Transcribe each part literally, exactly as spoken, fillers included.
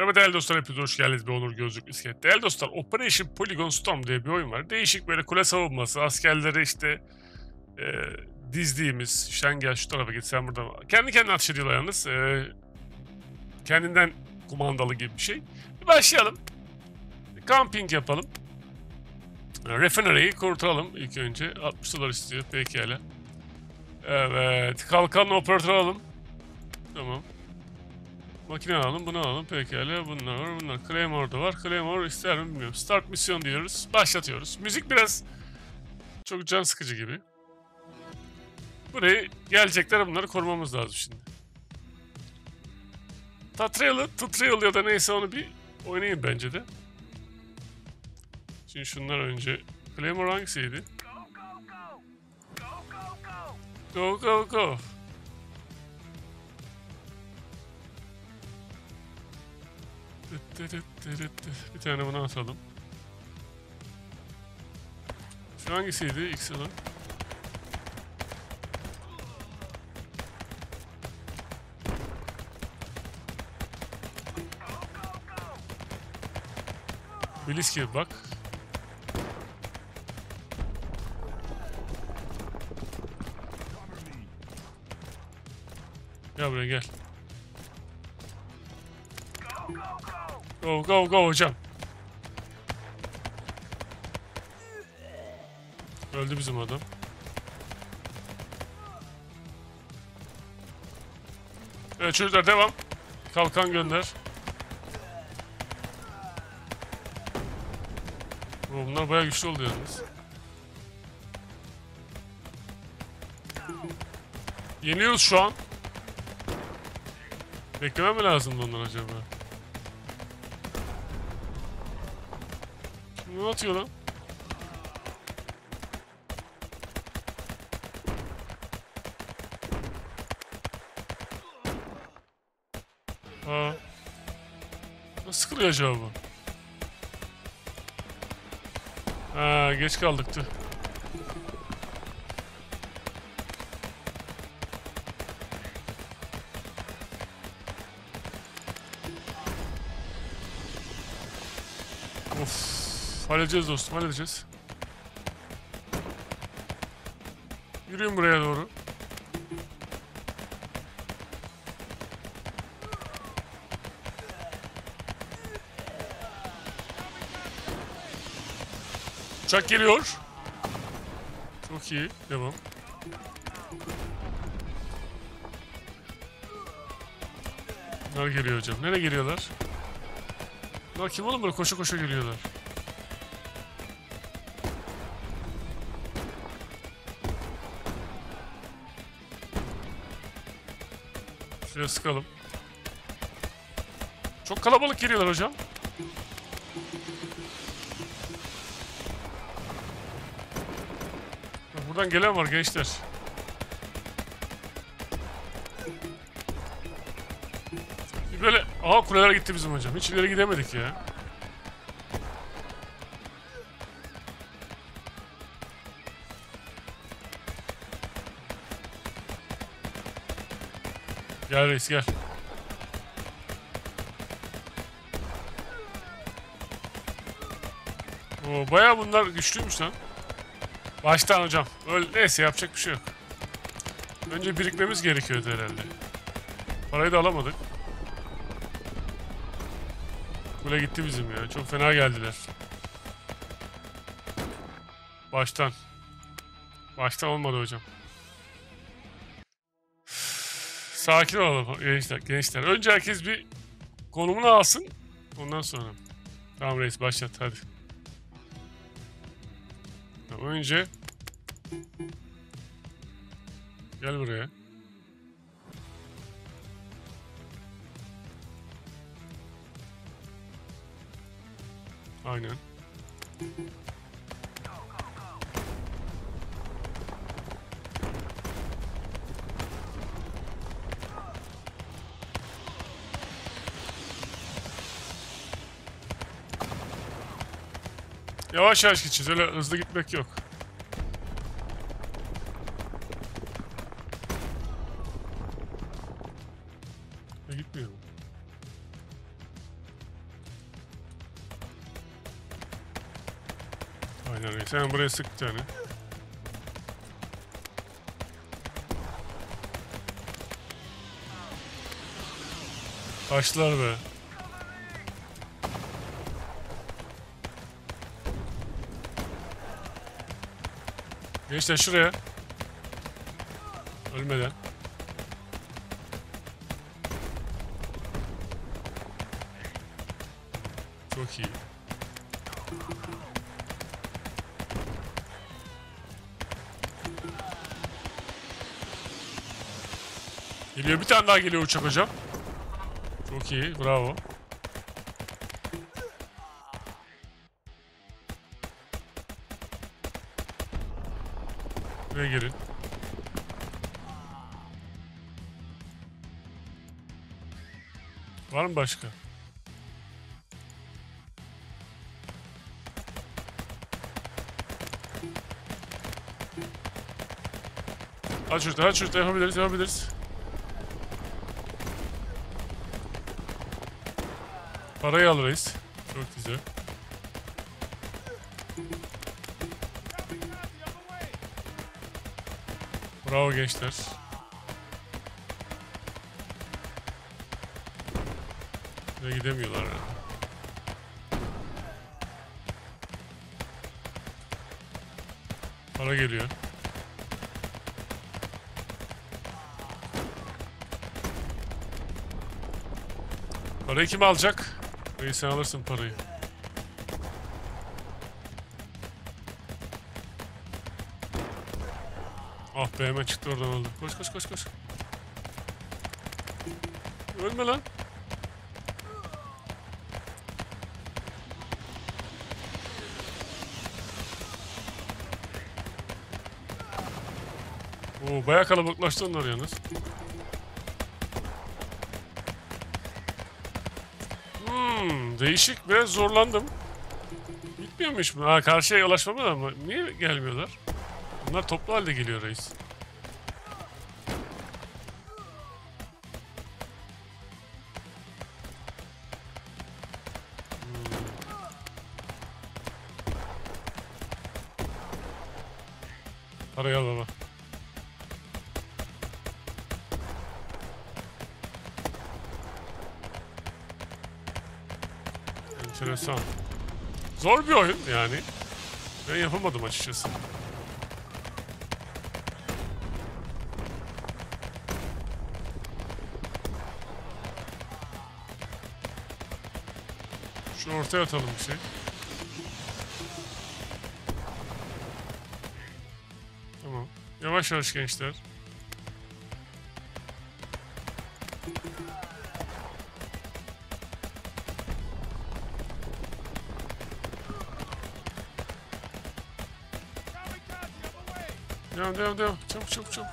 Merhaba değerli dostlar, hepiniz hoş geldiniz. Bir Onur Gözlük İskelet. Değerli dostlar, Operation Polygon Storm diye bir oyun var. Değişik böyle kule savunması, askerleri işte e, dizdiğimiz, sen gel şu tarafa git, sen buradan. Kendi kendine atış ediyorlar yalnız. E, kendinden kumandalı gibi bir şey. Bir başlayalım. Camping yapalım. Refinery'i kurtaralım ilk önce. altmış dolar istiyor. Pekala. Evet. Kalkanlı operatör alalım. Tamam. Makine alalım. Bunu alalım. Pekala. Bunlar var. Bunlar. Claymore da var. Claymore ister mi bilmiyorum. Start misyon diyoruz. Başlatıyoruz. Müzik biraz çok can sıkıcı gibi. Buraya gelecekler, bunları korumamız lazım şimdi. Tatrayalı. Tatrayalı ya da neyse onu bir oynayayım bence de. Şimdi şunlar önce. Claymore hangisiydi? Go go go. Bir tane bunu atalım. Şu hangisiydi? X olan. Bilis gibi bak. Gel buraya gel. Go go go hocam. Öldü bizim adam. Evet çocuklar devam. Kalkan gönder. Oo, bunlar bayağı güçlü oldu yalnız. Yeniyoruz şu an. Beklemem mi lazımdı ondan acaba? Kim atıyor lan? Aa. Nasıl kırıyor acaba bu? Haa, geç kaldıktı. Halledeceğiz dostum, halledeceğiz. Yürüyün buraya doğru. Uçak geliyor. Çok iyi, devam. Bunlar geliyor hocam. Nereye geliyorlar? Bunlar kim oğlum, böyle koşa koşa geliyorlar. Şuraya sıkalım. Çok kalabalık geliyorlar hocam. Buradan gelen var gençler. Bir böyle... Aha kuleler gitti bizim hocam. Hiç ileri gidemedik ya. Gel reis gel. Oo, bayağı bunlar güçlüymüş lan. Baştan hocam. Öyle, neyse yapacak bir şey yok. Önce birikmemiz gerekiyordu herhalde. Parayı da alamadık. Kule gitti bizim ya. Çok fena geldiler. Baştan. Baştan olmadı hocam. Sakin olalım gençler, gençler. Önce herkes bir konumunu alsın. Ondan sonra. Tamam reis başlat hadi. Tamam, önce. Gel buraya. Aynen. Yavaş yavaş gideceğiz. Öyle hızlı gitmek yok. E, gitmiyor mu? Yani sen buraya sık bir tane. Taşlar be. Gençler şuraya. Ölmeden. Çok iyi. Geliyor, bir tane daha geliyor uçak hocam. Çok iyi, bravo. Buraya girin. Var mı başka? Hadi şurada, hadi şurada yapabiliriz, yapabiliriz. Parayı alırız. Çok güzel. Bravo gençler. Buraya gidemiyorlar herhalde. Para geliyor. Parayı kim alacak? Burayı sen alırsın parayı. Ah be, hemen çıktı oradan oldu. Koş koş koş koş. Ölme lan. Oo, bayağı kalabalıklaştı onlar yalnız. Değişik, biraz zorlandım. Gitmiyor mu hiç bu? Ha, karşıya ulaşmamız ama niye gelmiyorlar? Bunlar toplu halde geliyor reis. Hmm. Parayı al baba. Enteresan. Zor bir oyun yani. Ben yapamadım açıkçası. Şu ortaya atalım bir şey. Tamam. Yavaş yavaş gençler. Devam, devam, devam. Çabuk, çabuk, çabuk.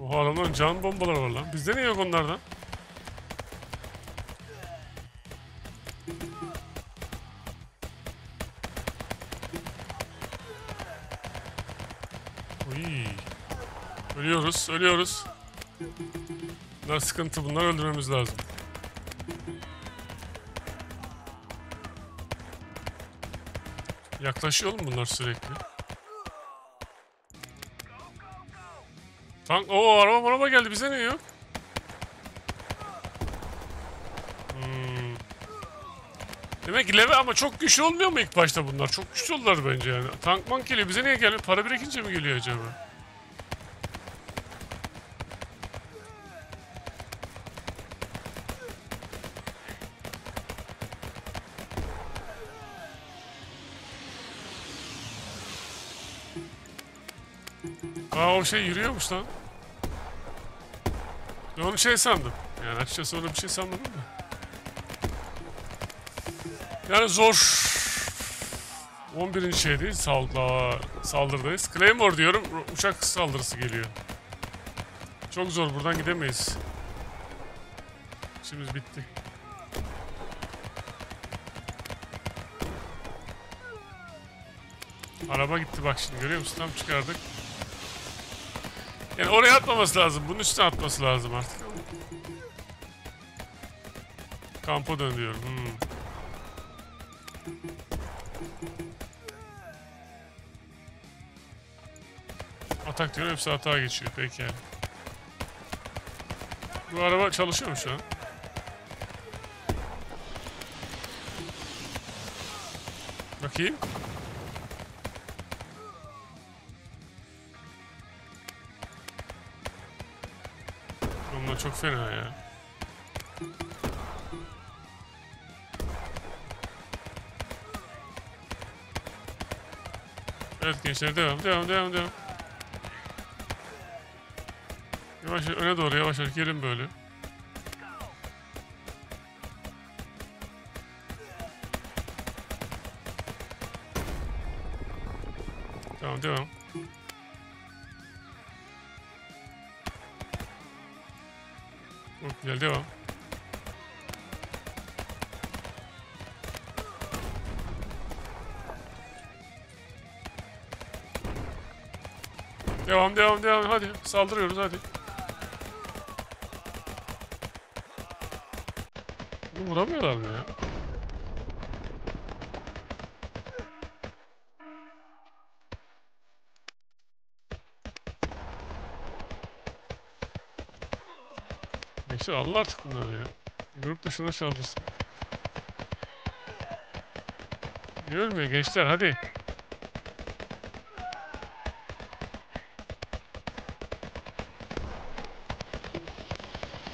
Oha, adamların can bombaları var lan. Bizde niye yok onlardan? Uy. Ölüyoruz, ölüyoruz. Bunlar sıkıntı, bunları öldürmemiz lazım. Yaklaşıyor mu bunlar sürekli? Tank, ooo araba araba geldi, bize ne yok? Hmm. Demek ki leve ama çok güçlü olmuyor mu ilk başta bunlar? Çok güçlü oldular bence yani. Tank man geliyor, bize niye geliyor? Para birikince mi geliyor acaba? Aa, o şey yürüyormuş lan. Ben onu şey sandım. Yani açıkçası öyle bir şey sanmadım da. Yani zor. on birinci şeydeyiz. Sağlıklı saldırdayız. Claymore diyorum. Uçak saldırısı geliyor. Çok zor. Buradan gidemeyiz. İşimiz bitti. Araba gitti bak şimdi. Görüyor musun? Tam çıkardık. Yani oraya atmaması lazım. Bunun üstüne atması lazım artık. Kampa dönüyorum. Hmm. Atak diyor, hepsi atağa geçiyor. Peki yani. Bu araba çalışıyor mu şu an? Bakayım. Bunlar çok fena ya. Evet gençler, devam devam devam devam. Yavaş yavaş öne doğru yavaş yavaş gelin böyle. Tamam devam. Çok güzel devam. Devam devam devam hadi saldırıyoruz hadi. Vuramıyorlar mı ya? Neyse Allah artık bunları ya. Grup dışına çaldırsın. Görüyor musun gençler hadi.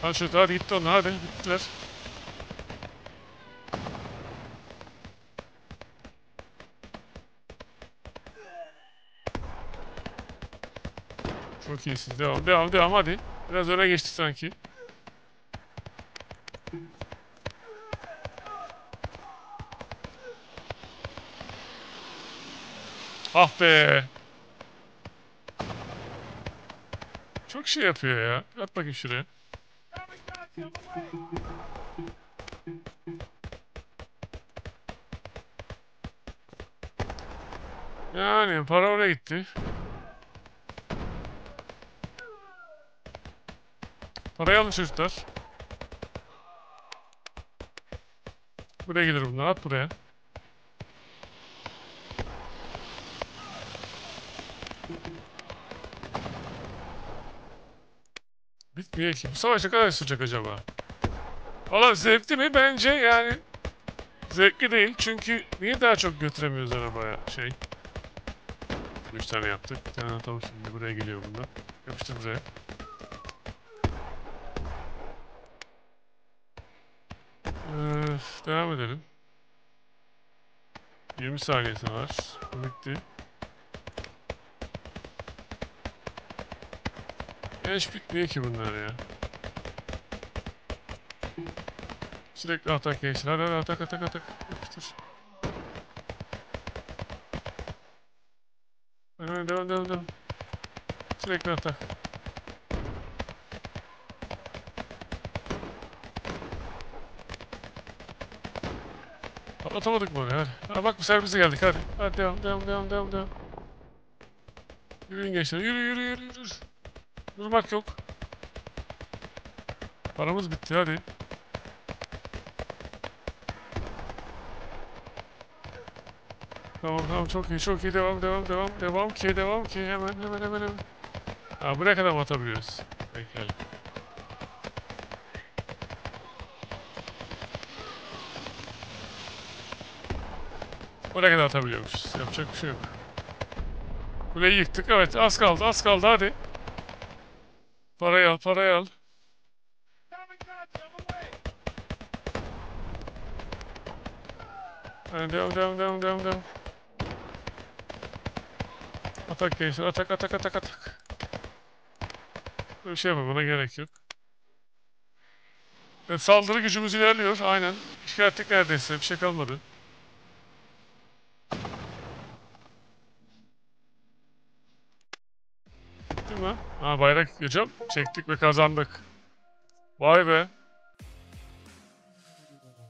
Hadi şurada hadi gitti onlar hadi bittiler. Çok iyisiniz. Devam, devam, devam. Hadi. Biraz öne geçtik sanki. Ah be! Çok şey yapıyor ya. At bakayım şuraya. Yani para oraya gitti. Parayı alın çocuklar. Buraya gelir bunlar. At buraya. Bitmiyor ki. Bu savaş ne kadar sürecek acaba? Valla zevkli mi? Bence yani zevkli değil. Çünkü niye daha çok götüremiyoruz arabaya? Şey. üç tane yaptık. Bir tane atalım şimdi. Buraya geliyor bunlar. Yapıştır buraya. Devam edelim. yirmi saniyesi var. Bu bitti. Ya hiç bitmiyor ki bunlar ya. Sürekli atak geçsin. Hadi hadi atak atak atak. Yapıştır. Devam devam devam. Sürekli atak. Atamadık mı hadi. Ha bak bu servise geldik hadi. Hadi devam devam devam devam devam. Yürüyün gençler yürü yürü yürü yürü. Durmak yok. Paramız bitti hadi. Tamam tamam çok iyi çok iyi devam devam devam devam ki devam ki hemen hemen hemen hemen. Ha buraya kadar atabiliyoruz. Pekala. Oraya kadar atabiliyormuşuz. Yapacak bir şey yok. Kuleyi yıktık. Evet az kaldı az kaldı hadi. Parayı al parayı al. Hadi devam devam devam devam devam. Atak gençler atak atak atak atak. Böyle bir şey yapma buna gerek yok. Evet, saldırı gücümüz ilerliyor aynen. İşgal ettik neredeyse bir şey kalmadı. Ha bayrak yiyeceğim. Çektik ve kazandık. Vay be.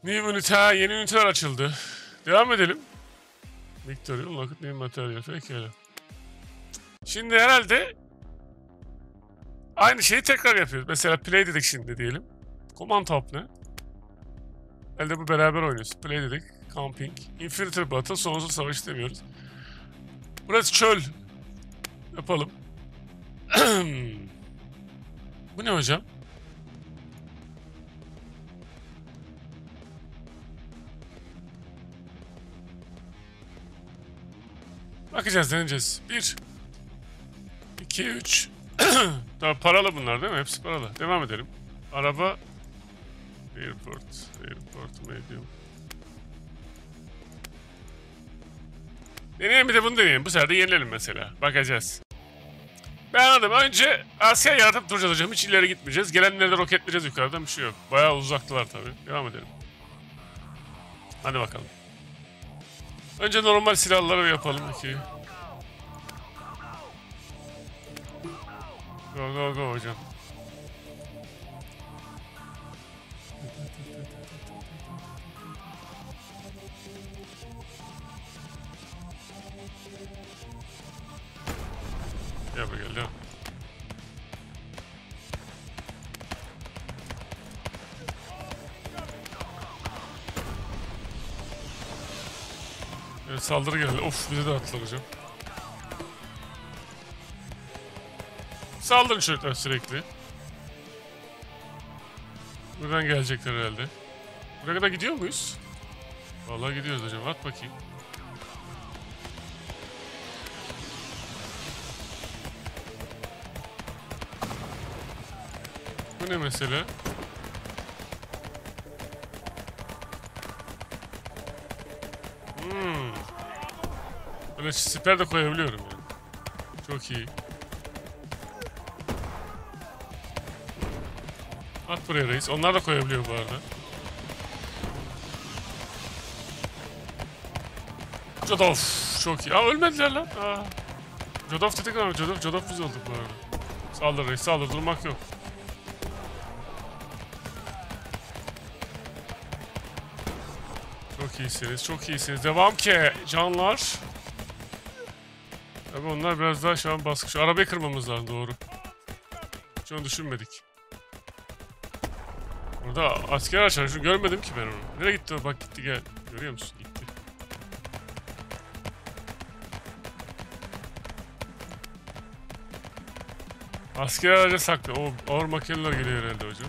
New ünite, yeni üniteler açıldı. Devam edelim. Victoria, Locked New Material. Pekala. Şimdi herhalde Aynı şeyi tekrar yapıyoruz. Mesela play dedik şimdi diyelim. Command tab ne? Elde bu beraber oynuyoruz. Play dedik. Camping. Infinity Battle. Sonsuz savaş demiyoruz. Burası çöl. Yapalım. Bu ne hocam? Bakacağız, deneyeceğiz. bir iki üç Daha paralı bunlar değil mi? Hepsi paralı. Devam edelim. Araba Airport. Airport medium. Deneyelim, bir de bunu deneyelim. Bu sefer de yenilelim mesela. Bakacağız. Ben anladım. Önce Asya yaratıp duracağız hocam. Hiç ileri gitmeyeceğiz. Gelenleri de roketleyeceğiz yukarıdan. Bir şey yok. Bayağı uzaktılar tabii. Devam edelim. Hadi bakalım. Önce normal silahları yapalım ki. Go go go hocam. Gel be gel. Evet, saldırı geldi. Of, bize de attılar hocam. Saldırın çocuklar sürekli. Buradan gelecekler herhalde. Buraya kadar gidiyor muyuz? Vallahi gidiyoruz hocam. At bakayım. Bu ne mesele? Hmm. Böyle siper de koyabiliyorum yani. Çok iyi. At buraya reis. Onlar da koyabiliyor bu arada. Jodov. Çok iyi. Aa, ölmediler lan. Aa. Jodov dedik ama Jodov. Jodov biz olduk bu arada. Saldır reis. Saldır. Durmak yok. Çok iyisiniz. Çok iyisiniz. Devam ki canlar. Tabii onlar biraz daha şu an baskı. Şu arabayı kırmamız lazım. Doğru. Hiç onu düşünmedik. Burada asker açar. Şunu görmedim ki ben onu. Nereye gitti o? Bak gitti gel. Görüyor musun? Gitti. Asker araca saklı. O ağır makineler geliyor herhalde hocam.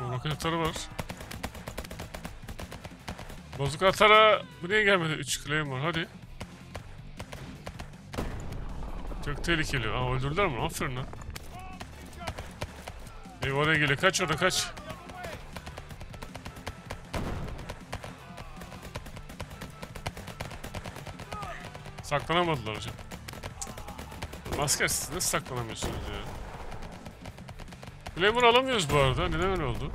O roket atarı var. Bozuk atara bu niye gelmedi? üç Claymore hadi. Çok tehlikeli. Aa, öldürdüler mi? Aferin lan. Ev oraya geliyor. Kaç orada kaç. Saklanamadılar hocam. Asker siz nasıl saklanamıyorsunuz ya? Claymore alamıyoruz bu arada. Neden öyle oldu?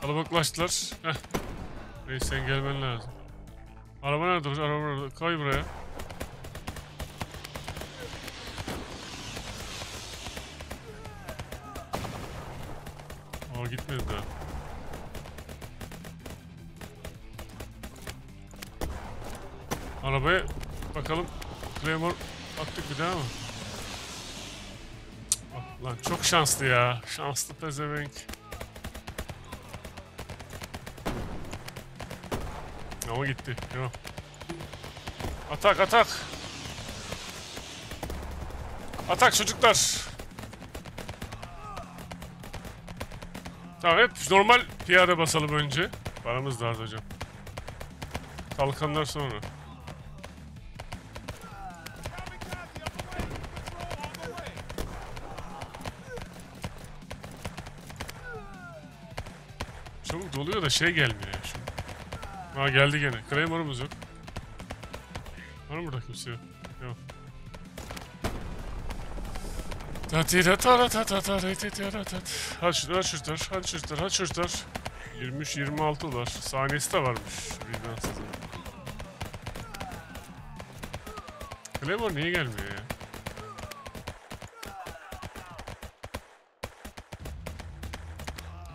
Kalabalıklaştılar. Heh. Reis sen gelmen lazım. Araba nerede? Araba nerede? Kay buraya. Aa, gitmedi daha. Arabaya bakalım. Claymore attık bir daha mı? Ah, lan çok şanslı ya. Şanslı pezevenk. Ama gitti. Tamam. Atak atak. Atak çocuklar. Tamam, hep normal piyade basalım önce. Paramız da az hocam. Kalkanlar sonra. Çabuk doluyor da şey gelmiyor ya şimdi. Aa, geldi gene. Claymore'umuz yok. Var mı burada kimse? Yok. Hadi şurada, hadi şurada, hadi şurada, hadi şurada. yirmi üç yirmi altı dolar. Saniyesi de varmış. Claymore niye gelmiyor ya?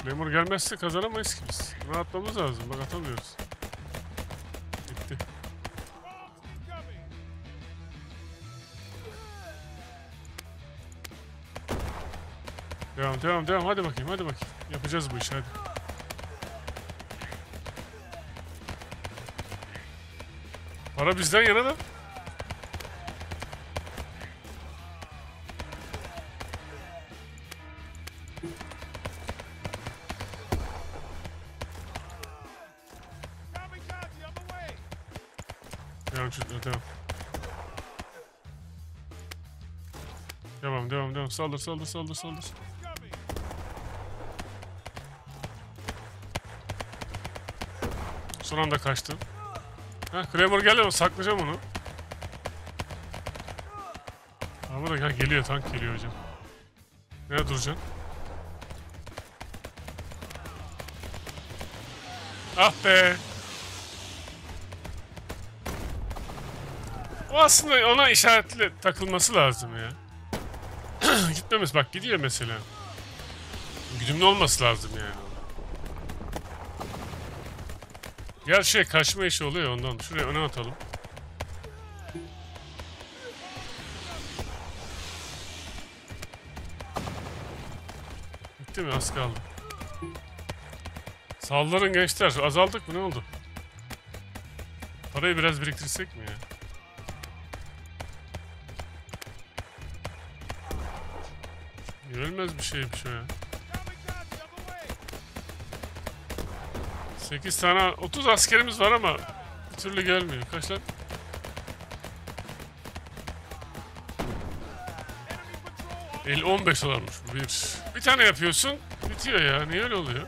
Memur gelmezse kazanamayız ki biz. Rahatlamamız lazım. Bak atamıyoruz. Gitti. Devam devam devam. Hadi bakayım hadi bakayım. Yapacağız bu işi hadi. Para bizden yana da. Devam devam devam. Saldır saldır saldır saldır. Son anda kaçtı. Ha, Claymore geliyor mu? Saklayacağım onu. Ama da geliyor, tank geliyor hocam. Nerede duracaksın? Ah be! O aslında ona işaretle takılması lazım ya. Gitmemiz, bak gidiyor mesela. Güdümlü olması lazım yani. Gel şey kaçma işi oluyor ondan. Şuraya öne atalım. Bitti mi? Az kaldı. Saldırın gençler. Azaldık mı? Ne oldu? Parayı biraz biriktirsek mi ya? Görülmez bir şeymiş o ya. sekiz tane, otuz askerimiz var ama bir türlü gelmiyor. Kaç lan? on beş dolarmış bu. Bir. Bir tane yapıyorsun, bitiyor ya. Niye öyle oluyor?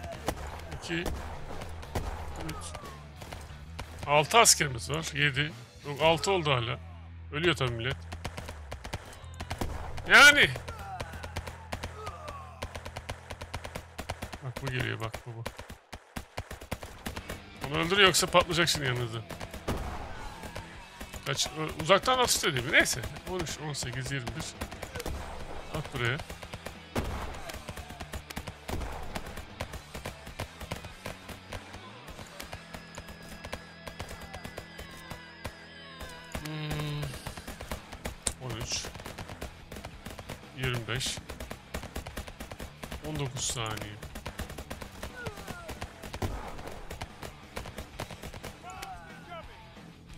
iki, üç, altı askerimiz var. yedi. Yok altı oldu hala. Ölüyor tabii millet. Yani. Bak bu geliyor, bak bu bak. Öldür yoksa patlayacak şimdi yanınızda. Kaç, uzaktan atış da değil mi? Neyse. on üç, on sekiz, yirmi bir. At buraya. Hmm. on üç, yirmi beş. on dokuz saniye.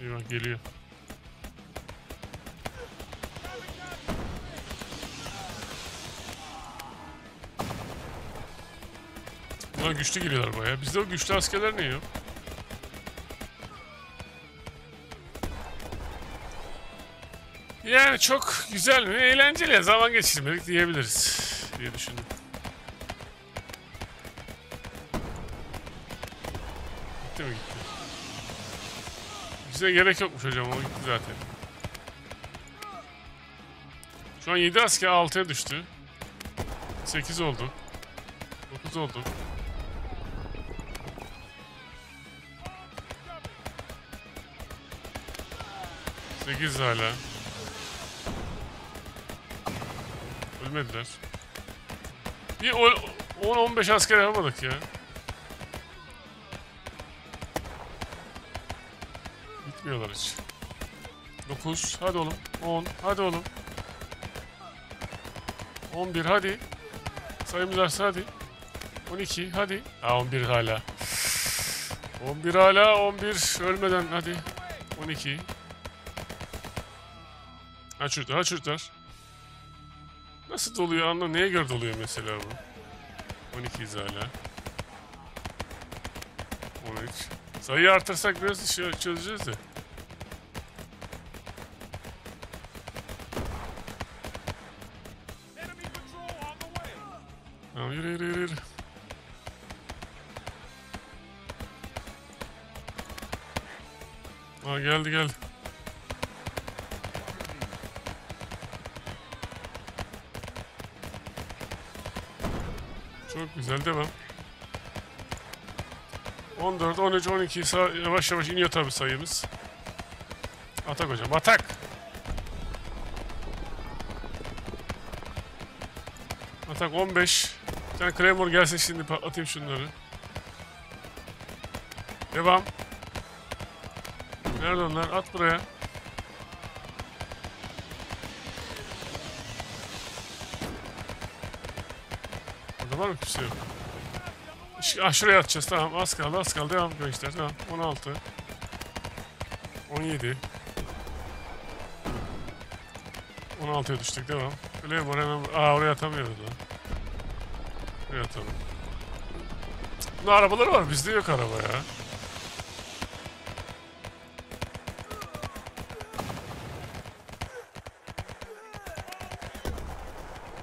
Eyvah geliyor. Ulan güçlü geliyorlar bayağı. Bizde o güçlü askerler ne yiyor? Yani çok güzel mi? Eğlenceli. Zaman geçirmedik diyebiliriz diye düşündüm. Gitti mi gitti? Bize gerek yokmuş hocam, o gitti zaten. Şu an yedi asker altıya düştü. sekiz oldu. dokuz oldu. sekiz hala. Ölmediler. Bir on on beş asker yapamadık ya. Gitmiyorlar hiç. dokuz, hadi oğlum. on, hadi oğlum. on bir, hadi. Sayımız artsa hadi. on iki, hadi. Aa, on bir hala. on bir hala, on bir ölmeden hadi. on iki. Aç yurtlar, aç yurtlar. Nasıl doluyor anla, neye göre doluyor mesela bu? on ikiyiz hala. on üç. Sayıyı artırsak biraz işi çözeceğiz de. Tamam, yürü yürü yürü. Aa, geldi geldi. Çok güzel, devam. on dört, on üç, on iki yavaş yavaş iniyor tabi sayımız. Atak hocam, atak! Atak on beş, Sen Claymore gelsin şimdi, patlatayım şunları. Devam. Nerede onlar? At buraya. Burada var mı kimse yok? Ah, şuraya atacağız, tamam, az kaldı az kaldı, devam gençler, tamam. On altı on yedi on altıya düştük, devam. Öyle oraya hemen, aa oraya atamıyoruz lan. Buraya atalım. Bunun arabaları var, bizde yok araba ya.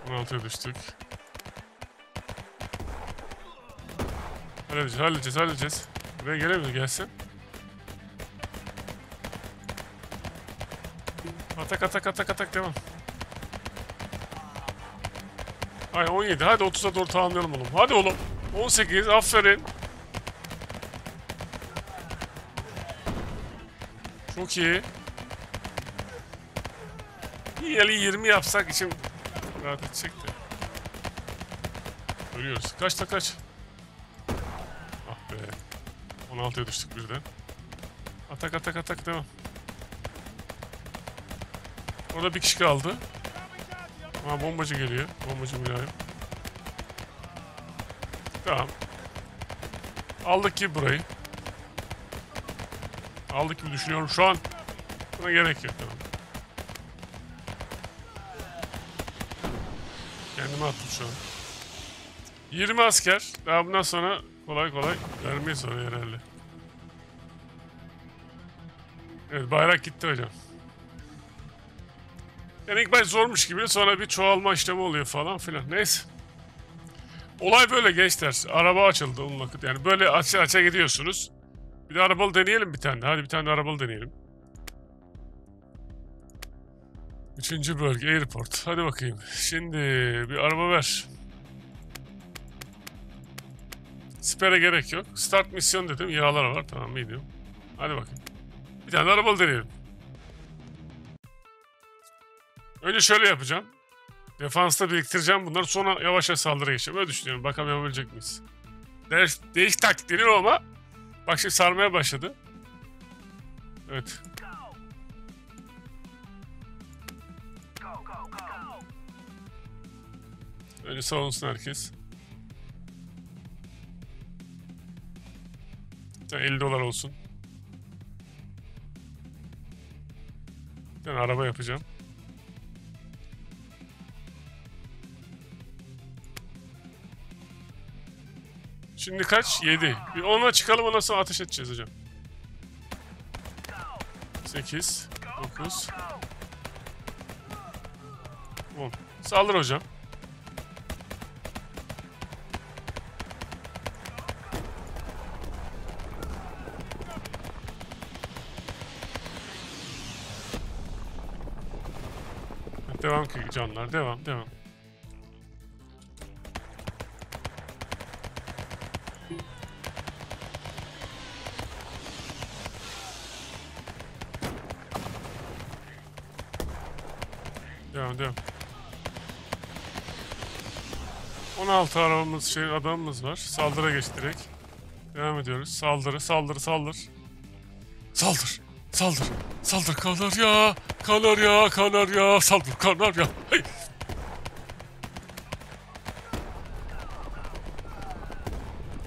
on altıya düştük. Halledeceğiz, halledeceğiz, halledeceğiz. Buraya gelebilir, gelsin. Atak, atak, atak, atak, devam. Ay on yedi, hadi otuza doğru tamamlayalım oğlum. Hadi oğlum. on sekiz, aferin. Çok iyi. İyi, yirmi yapsak için rahat edecek de. Ölüyoruz. Kaçta kaç? on altıya düştük birden. Atak atak atak, devam. Orada bir kişi kaldı. Ama bombacı geliyor. Bombacı mülayim. Tamam. Aldık ki burayı. Aldık gibi düşünüyorum şu an. Buna gerek yok. Tamam. Kendime attım şu an. yirmi asker. Daha bundan sonra kolay kolay vermeyiz oraya herhalde. Evet, bayrak gitti hocam. Yani ilk baş zormuş gibi, sonra bir çoğalma işlemi oluyor falan filan. Neyse. Olay böyle gençler. Araba açıldı onun vakit. Yani böyle açı açı gidiyorsunuz. Bir de arabalı deneyelim bir tane. Hadi bir tane de arabalı deneyelim. Üçüncü bölge Airport. Hadi bakayım. Şimdi bir araba ver. Siper'e gerek yok. Start misyon dedim. Yağlar var. Tamam, iyi diyorum. Hadi bakayım. Bir tane de arabalı deneyelim. Önce şöyle yapacağım. Defansta biriktireceğim bunları. Sonra yavaş yavaş saldırıya geçeceğim. Öyle düşünüyorum. Bakalım yapabilecek miyiz? Değiş, değişik taktik deniyor ama. Bak şimdi sarmaya başladı. Evet. Önce savunsun herkes. elli dolar olsun. Bir tane araba yapacağım. Şimdi kaç? yedi. Bir ona çıkalım, ondan sonra ateş edeceğiz hocam. sekiz dokuz on. Saldır hocam. Devam ki canlar, devam devam. Devam devam. on altı arabamız, şey adamımız var. Saldırıya geç direkt. Devam ediyoruz. Saldırı saldırı saldır. Saldır. Saldır. Saldır kaldır ya. Kanar ya, kanar ya, saldır, kanar ya. Hey.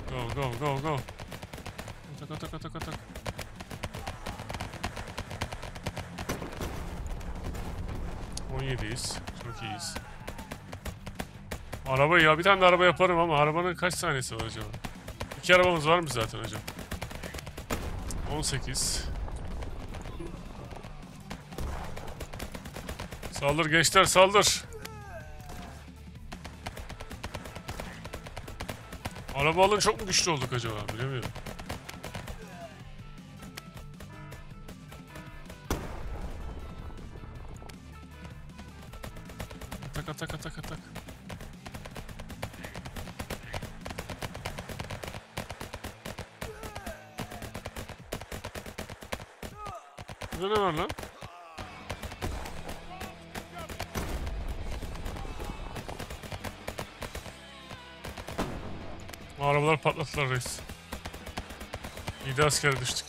Go, go, go, go. Atak, atak, atak, atak. on yediyiz, çok iyiyiz. Araba ya, bir tane de araba yaparım ama arabanın kaç saniyesi var acaba? İki arabamız var mı zaten hocam? on sekiz. Saldır gençler, saldır. Araba alın, çok mu güçlü olduk acaba, bilemiyorum. Atak atak atak atak. Burada ne var lan? Arabalar patlattılar reis. Yedi askere düştük.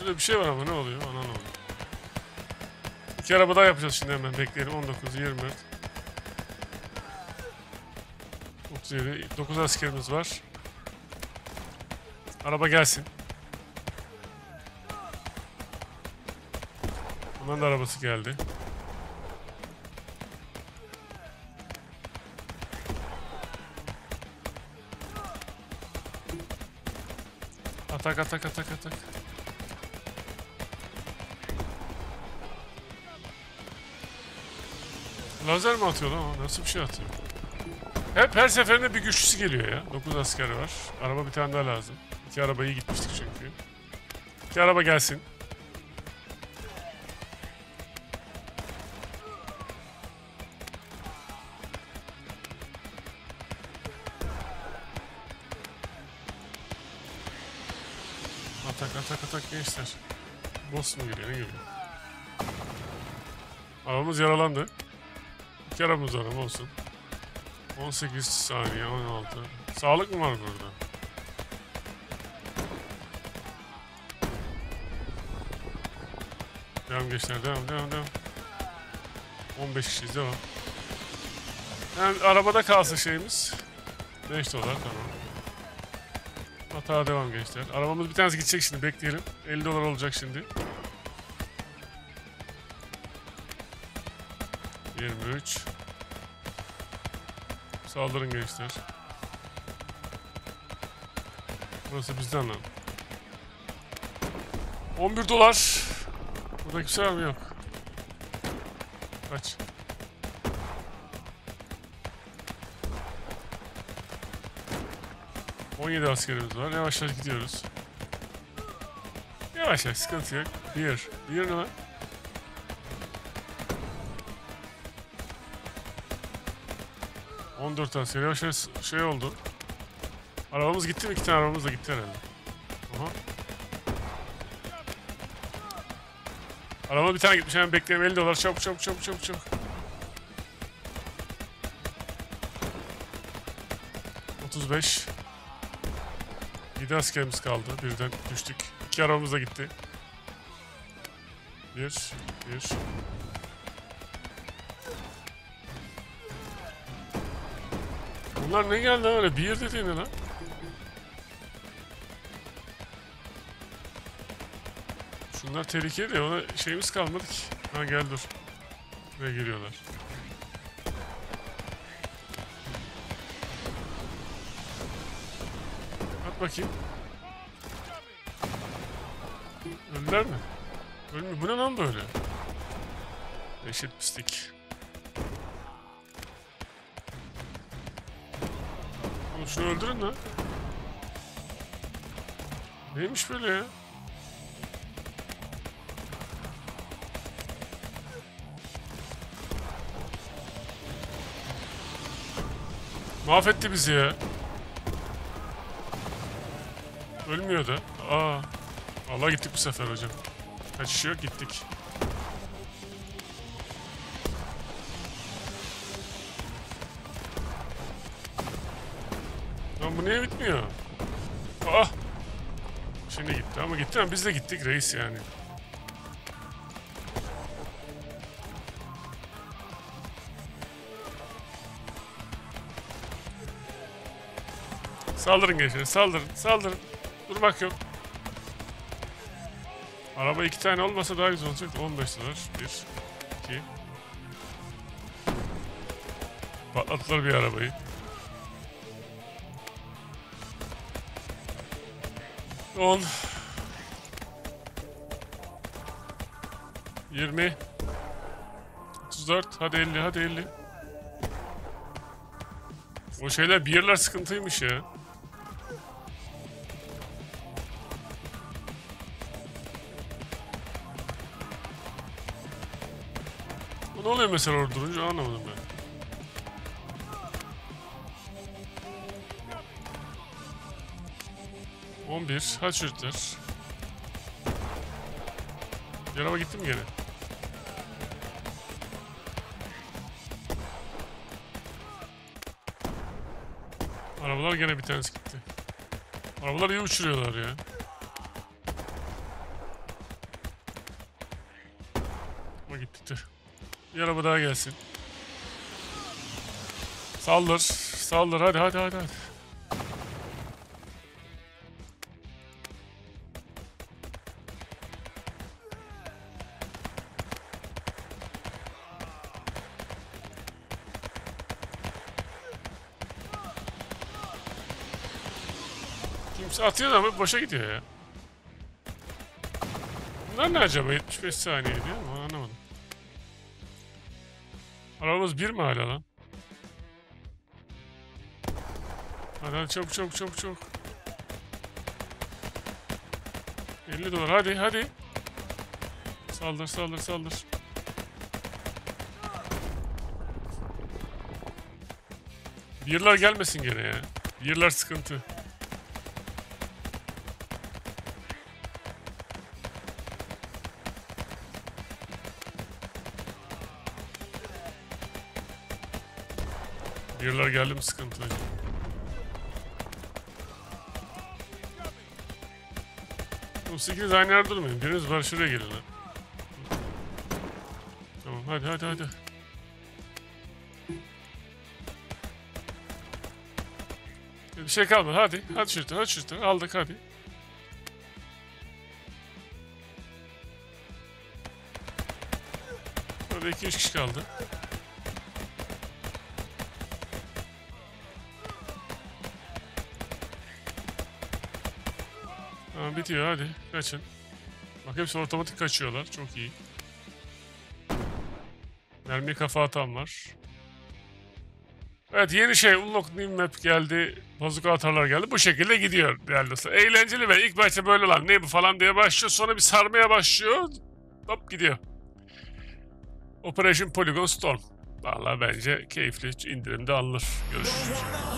Böyle bir şey var ama ne oluyor? Ana ne oluyor? İki araba daha yapacağız şimdi, hemen bekleyelim. on dokuz, yirmi. dokuz askerimiz var. Araba gelsin. Bunların da arabası geldi. Atak atak atak atak. Lazer mi atıyor lan? Nasıl bir şey atıyor? Hep her seferinde bir güçlüsü geliyor ya. dokuz askeri var. Araba bir tane daha lazım. İki araba iyi gitmiştik çünkü. İki araba gelsin. Atak atak atak gençler. Boss mu geliyor? Ne geliyor? Arabamız yaralandı. İki arabamız araba olsun. on sekiz saniye, on altı. Sağlık mı var burada? Devam gençler, devam, devam, devam. on beş kişiyiz, devam. Yani arabada kalsın şeyimiz. beş dolar, tamam. Hata devam gençler. Arabamız bir tanesi gidecek şimdi, bekleyelim. elli dolar olacak şimdi. yirmi üç. Saldırın gençler. Burası bizden lan. on bir dolar. Burada kimse var mı? Yok. Kaç. on yedi askerimiz var. Yavaş yavaş gidiyoruz. Yavaş yavaş, sıkıntı yok. Bir. Bir ne var? on dört asker. Yavaş yavaş şey oldu. Arabamız gitti mi? İki tane arabamız da gitti herhalde. Aha. Araba bir tane gitmiş, hemen bekleyelim. elli dolar. Çabuk çabuk çabuk çabuk çabuk. otuz beş. yedi askerimiz kaldı. Birden düştük. İki arabamız da gitti. bir. bir. Bunlar ne geldi öyle? bir dediğin lan. Bunlar tehlikeli de ona şeyimiz kalmadı ki. Ha gel dur. Buraya giriyorlar. At bakayım. Öldüler mi? Ölmüyor. Bu ne lan böyle? Eşit pislik. Oğlum şunu öldürün lan. Neymiş böyle ya? Mahvetti bizi ya. Ölmüyor da. Aa. Vallahi gittik bu sefer hocam. Kaçış yok, gittik. Lan bu niye bitmiyor? Aa. Şimdi gitti ama gitti ama biz de gittik reis yani. Saldırın gençler, saldırın, saldırın. Dur bak yok. Araba iki tane olmasa daha güzel olacak. on beş dolar. bir, iki. Patlattılar bir arabayı. on. yirmi. otuz dört. Hadi elli, hadi elli. O şeyler, birler sıkıntıymış ya. Ne oluyor mesela orada durunca anlamadım ben. on bir. Hadi çocuklar. Yaraba gittim gene. Arabalar gene bir tanesi gitti. Arabalar iyi uçuruyorlar ya. Ama gitti, dur. Bir araba daha gelsin. Saldır, saldır, hadi hadi hadi. hadi. Kimse atıyor da hep boşa gidiyor ya. Bunlar ne acaba? yetmiş beş saniye diyor ama anlamadım. Arabamız bir mi hala lan? Hadi hadi çabuk çabuk çabuk çabuk. elli dolar hadi hadi. Saldır saldır saldır. Birler gelmesin gene ya. Birler sıkıntı. Birler geldi mi sıkıntı? sekiz aynı yerde durmayın. Biriniz var şuraya gelin. Tamam hadi hadi hadi. Bir şey kalmadı hadi. Hadi şuradan hadi şuradan aldık hadi. Burada iki üç kişi kaldı. Tamam bitiyor hadi kaçın. Bak hepsi otomatik kaçıyorlar, çok iyi. Mermi kafa atan var. Evet, yeni şey unlock new map geldi. Bazuka atarlar geldi. Bu şekilde gidiyor değerli dostlar. Eğlenceli ve ilk başta böyle lan ne bu falan diye başlıyor. Sonra bir sarmaya başlıyor. Hop gidiyor. Operation Polygon Storm. Vallahi bence keyifli, indirimde alınır. Görüşürüz.